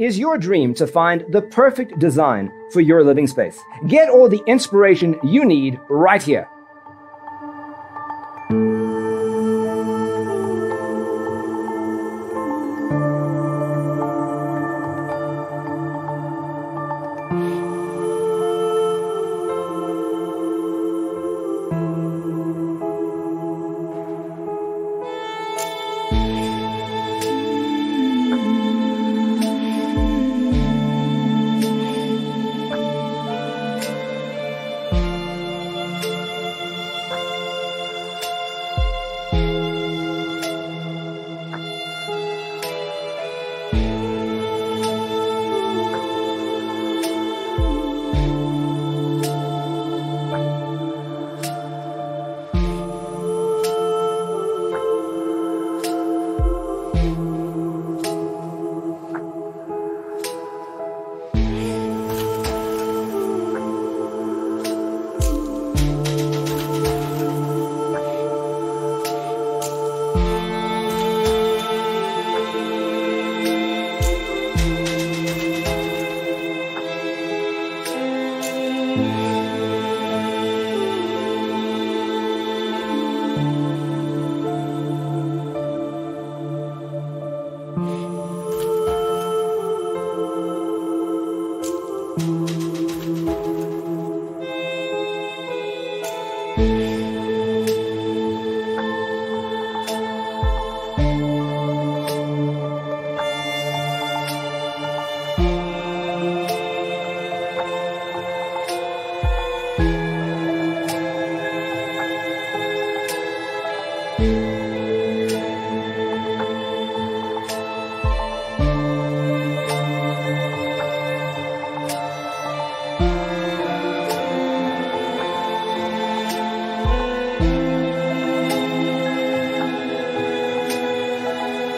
Is your dream to find the perfect design for your living space? Get all the inspiration you need right here.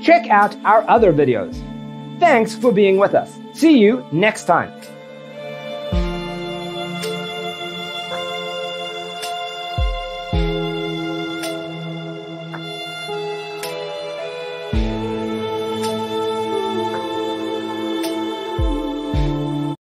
Check out our other videos. Thanks for being with us. See you next time.